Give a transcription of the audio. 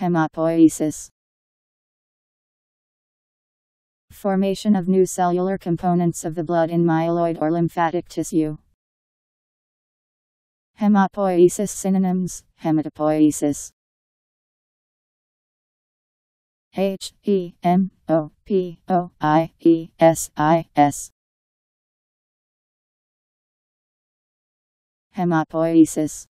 Hematopoiesis. Formation of new cellular components of the blood in myeloid or lymphatic tissue. Hematopoiesis synonyms: hematopoiesis. H-E-M-O-P-O-I-E-S-I-S. Hematopoiesis.